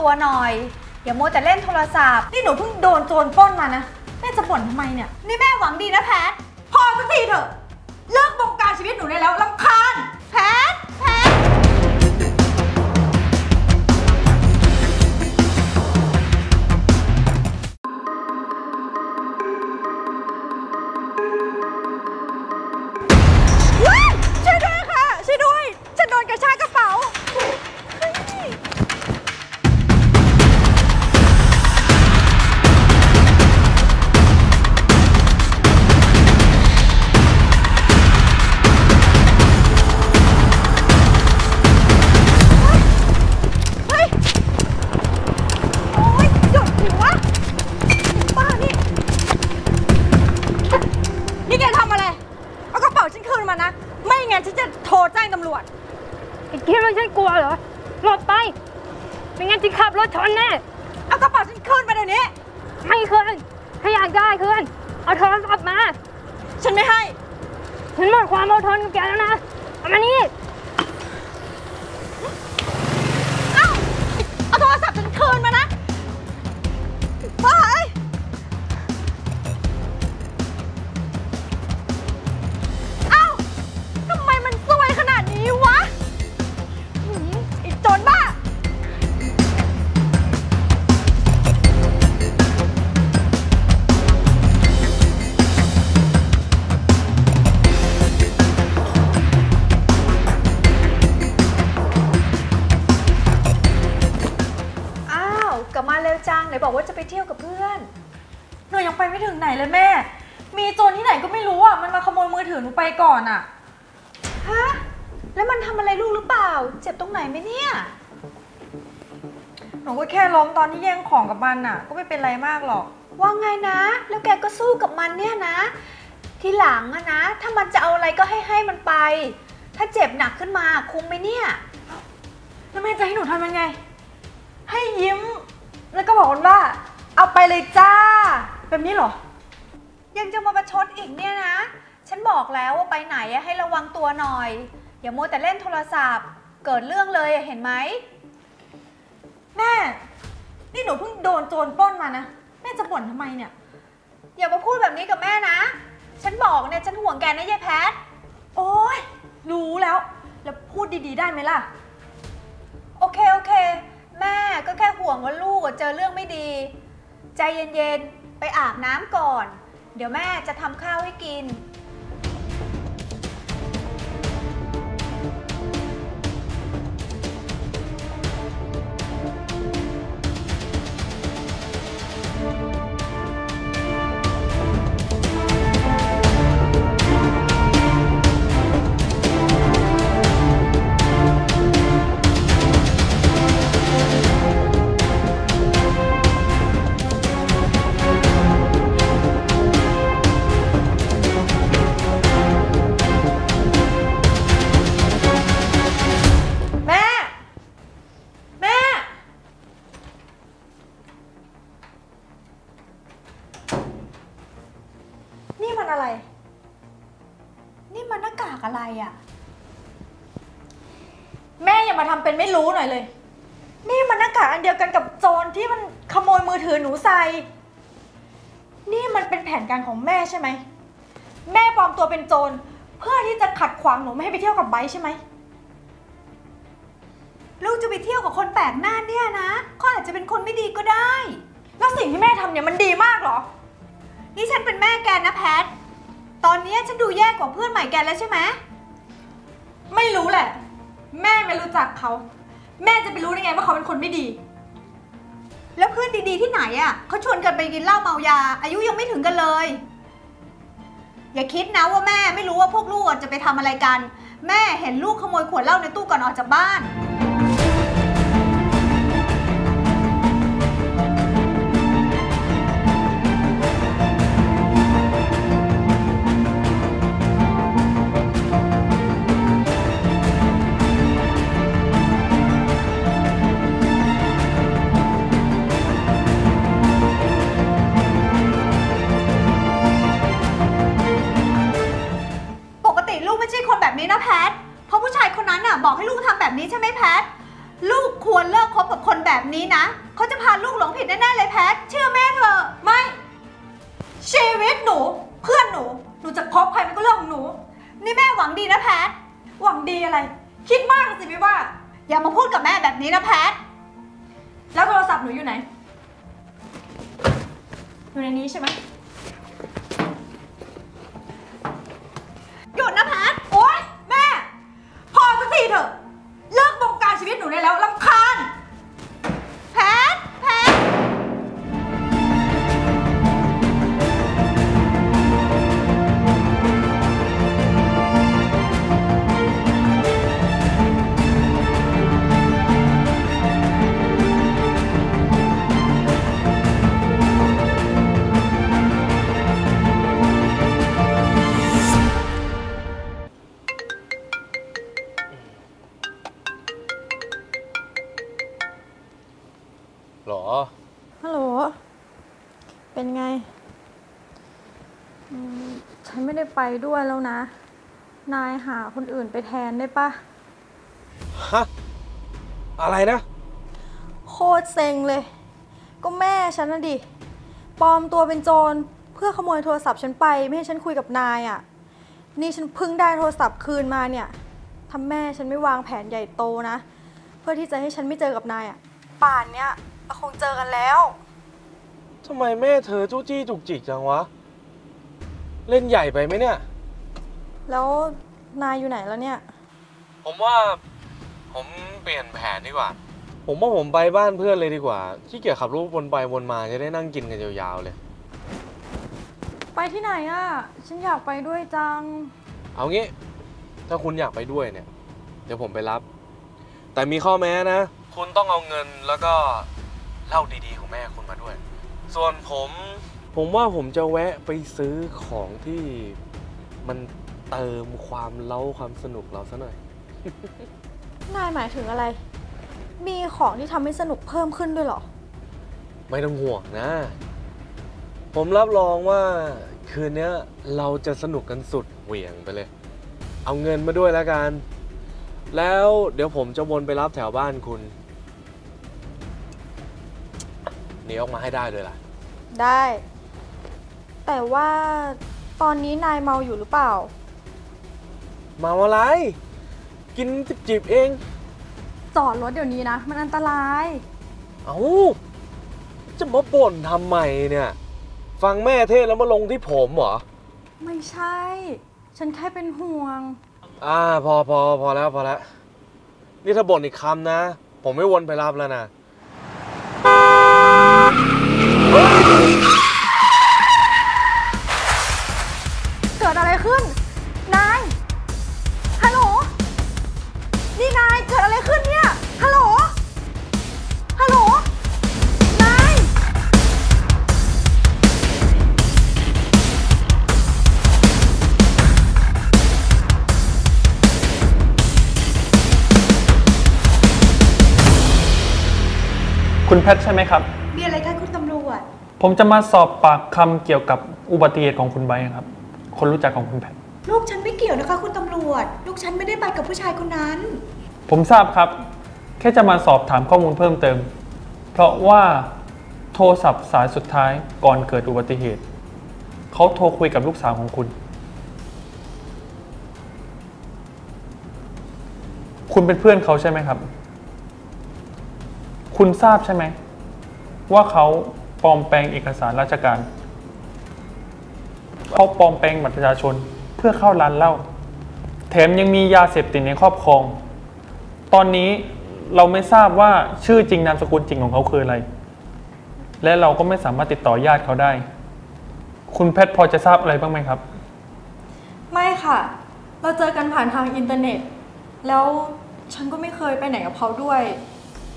ตัวหน่อยอย่ามัวแต่เล่นโทรศัพท์นี่หนูเพิ่งโดนโจรปล้นมานะแม่จะบ่นทำไมเนี่ยนี่แม่หวังดีนะแพทพอสักทีเถอะเลิกบงการชีวิตหนูได้แล้วรำคาญแพทกับมันน่ะก็ไม่เป็นไรมากหรอกว่าไงนะแล้วแกก็สู้กับมันเนี่ยนะทีหลังอะนะถ้ามันจะเอาอะไรก็ให้มันไปถ้าเจ็บหนักขึ้นมาคุ้มไหมเนี่ยแล้วแม่จะให้หนูทำยังไงให้ยิ้มแล้วก็บอกมันว่าเอาไปเลยจ้าแบบนี้หรอยังจะมาประชดอีกเนี่ยนะฉันบอกแล้วว่าไปไหนให้ระวังตัวหน่อยอย่ามัวแต่เล่นโทรศัพท์เกิดเรื่องเลยเห็นไหมแม่นี่หนูเพิ่งโดนโจรปล้นมานะแม่จะบ่นทำไมเนี่ยอย่ามาพูดแบบนี้กับแม่นะฉันบอกเนี่ยฉันห่วงแกนะยายแพทโอ๊ยรู้แล้วแล้วพูดดีๆได้ไหมล่ะโอเคแม่ก็แค่ห่วงว่าลูกเจอเรื่องไม่ดีใจเย็นๆไปอาบน้ำก่อนเดี๋ยวแม่จะทำข้าวให้กินใช่ไหมแม่ปลอมตัวเป็นโจรเพื่อที่จะขัดขวางหนูไม่ให้ไปเที่ยวกับไบค์ใช่ไหมลูกจะไปเที่ยวกับคนแปลกหน้าเนี่ยนะเขาอาจจะเป็นคนไม่ดีก็ได้แล้วสิ่งที่แม่ทำเนี่ยมันดีมากเหรอนี่ฉันเป็นแม่แกนะแพทตอนนี้ฉันดูแย่กว่าเพื่อนใหม่แกแล้วใช่ไหมไม่รู้แหละแม่ไม่รู้จักเขาแม่จะไปรู้ได้ไงว่าเขาเป็นคนไม่ดีแล้วเพื่อนดีๆที่ไหนอ่ะเขาชวนกันไปกินเหล้าเมายาอายุยังไม่ถึงกันเลยอย่าคิดนะว่าแม่ไม่รู้ว่าพวกลูกจะไปทำอะไรกันแม่เห็นลูกขโมยขวดเหล้าในตู้ก่อนออกจากบ้าน ลูกควรเลิกคบกับคนแบบนี้นะเขาจะพาลูกหลงผิดแน่ๆเลยแพทเชื่อแม่เธอไม่ชีวิตหนูเพื่อนหนูหนูจะคบใครมันก็เรื่องของหนูนี่แม่หวังดีนะแพทหวังดีอะไรคิดมากสิพี่ว่าอย่ามาพูดกับแม่แบบนี้นะแพทแล้วโทรศัพท์หนูอยู่ไหนอยู่ในนี้ใช่ไหมหยุดนะแพทโอ๊ยแม่พอสักทีเถอะเลิกบงการชีวิตหนูได้แล้วรำคาญแพทหรอฮัลโหลเป็นไงฉันไม่ได้ไปด้วยแล้วนะนายหาคนอื่นไปแทนได้ปะฮะอะไรนะโคตรเซ็งเลยก็แม่ฉันน่ะดิปลอมตัวเป็นโจรเพื่อขโมยโทรศัพท์ฉันไปไม่ให้ฉันคุยกับนายอ่ะนี่ฉันเพิ่งได้โทรศัพท์คืนมาเนี่ยทำแม่ฉันไม่วางแผนใหญ่โตนะเพื่อที่จะให้ฉันไม่เจอกับนายอ่ะป่านเนี้ยคงเจอกันแล้วทำไมแม่เธอจู้จี้จุกจิกจังวะเล่นใหญ่ไปไหมเนี่ยแล้วนายอยู่ไหนแล้วเนี่ยผมว่าผมเปลี่ยนแผนดีกว่าผมว่าผมไปบ้านเพื่อนเลยดีกว่าขี้เกียจขับรถวนไปวนมาจะได้นั่งกินกันยาวๆเลยไปที่ไหนอ่ะฉันอยากไปด้วยจังเอางี้ถ้าคุณอยากไปด้วยเนี่ยเดี๋ยวผมไปรับแต่มีข้อแม้นะคุณต้องเอาเงินแล้วก็เล่าดีๆของแม่คุณมาด้วยส่วนผมว่าผมจะแวะไปซื้อของที่มันเติมความเล้าความสนุกเราซะหน่อยนายหมายถึงอะไรมีของที่ทำให้สนุกเพิ่มขึ้นด้วยหรอไม่ต้องห่วงนะผมรับรองว่าคืนนี้เราจะสนุกกันสุดเหวี่ยงไปเลยเอาเงินมาด้วยแล้วกันแล้วเดี๋ยวผมจะวนไปรับแถวบ้านคุณหนีออกมาให้ได้เลยล่ะได้แต่ว่าตอนนี้นายเมาอยู่หรือเปล่าเมาอะไรกินจิบๆเองจอดรถเดี๋ยวนี้นะมันอันตรายเอ้าจะมาบ่นทำไมเนี่ยฟังแม่เทศแล้วมาลงที่ผมเหรอไม่ใช่ฉันแค่เป็นห่วงพอแล้วนี่ถ้าบ่นอีกคำนะผมไม่วนไปรับแล้วนะเกิดอะไรขึ้นนายฮัลโหลนี่นายเกิดอะไรขึ้นเนี่ยฮัลโหลฮัลโหลนายคุณแพทใช่ไหมครับมีอะไรคะคุณตำรวจผมจะมาสอบปากคำเกี่ยวกับอุบัติเหตุของคุณไบครับคนรู้จักของคุณแพทลูกฉันไม่เกี่ยวนะคะคุณตำรวจลูกฉันไม่ได้ไปกับผู้ชายคนนั้นผมทราบครับแค่จะมาสอบถามข้อมูลเพิ่มเติมเพราะว่าโทรศัพท์สายสุดท้ายก่อนเกิดอุบัติเหตุเขาโทรคุยกับลูกสาวของคุณคุณเป็นเพื่อนเขาใช่ไหมครับคุณทราบใช่ไหมว่าเขาปลอมแปลงเอกสารราชการเขาปลอมแปลงบัตรประชาชนเพื่อเข้าร้านเหล้าแถมยังมียาเสพติดในครอบครองตอนนี้เราไม่ทราบว่าชื่อจริงนามสกุลจริงของเขาคืออะไรและเราก็ไม่สามารถติดต่อญาติเขาได้คุณแพทย์พอจะทราบอะไรบ้างไหมครับไม่ค่ะเราเจอกันผ่านทางอินเทอร์เน็ตแล้วฉันก็ไม่เคยไปไหนกับเขาด้วย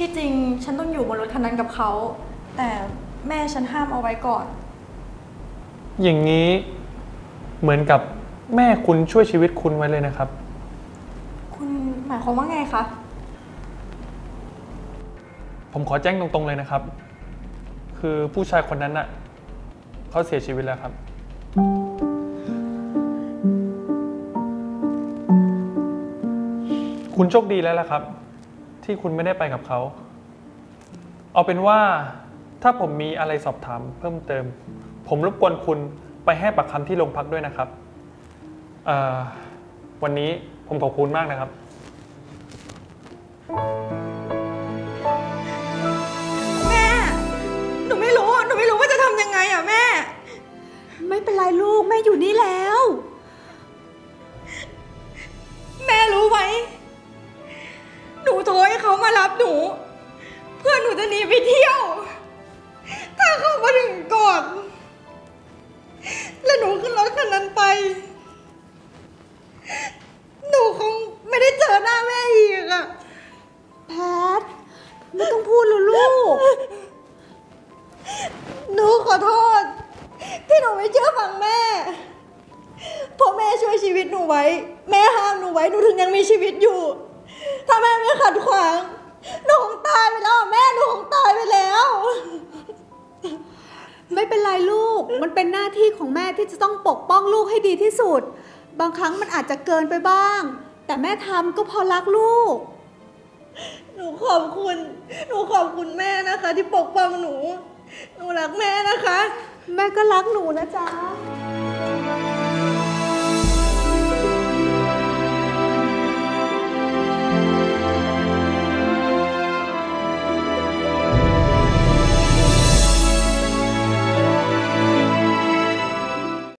ที่จริงฉันต้องอยู่บนรถคันนั้นกับเขาแต่แม่ฉันห้ามเอาไว้ก่อนอย่างนี้เหมือนกับแม่คุณช่วยชีวิตคุณไว้เลยนะครับคุณหมายความว่าไงคะผมขอแจ้งตรงๆเลยนะครับคือผู้ชายคนนั้นน่ะเขาเสียชีวิตแล้วครับคุณโชคดีแล้วล่ะครับ ที่คุณไม่ได้ไปกับเขาเอาเป็นว่าถ้าผมมีอะไรสอบถามเพิ่มเติมผมรบกวนคุณไปให้ปากคำที่โรงพักด้วยนะครับวันนี้ผมขอบคุณมากนะครับแม่หนูไม่รู้ว่าจะทำยังไงอ่ะแม่ไม่เป็นไรลูกแม่อยู่นี่แล้วแม่รู้ไว้หนูโทรให้เขามารับหนูเพื่อหนูจะหนีไปเที่ยวถ้าเขามาถึงก่อนแล้วหนูขึ้นรถคันนั้นไปหนูคงไม่ได้เจอหน้าแม่อีกอะแพทไม่ต้องพูดหรอกลูกหนูขอโทษที่หนูไม่เชื่อฟังแม่เพราะแม่ช่วยชีวิตหนูไว้แม่ห้ามหนูไว้หนูถึงยังมีชีวิตอยู่ถ้าแม่ไม่ขัดขวางหนูคงตายไปแล้วแม่หนูคงตายไปแล้วไม่เป็นไรลูกมันเป็นหน้าที่ของแม่ที่จะต้องปกป้องลูกให้ดีที่สุดบางครั้งมันอาจจะเกินไปบ้างแต่แม่ทำก็พอรักลูกหนูขอบคุณแม่นะคะที่ปกป้องหนูหนูรักแม่นะคะแม่ก็รักหนูนะจ๊ะ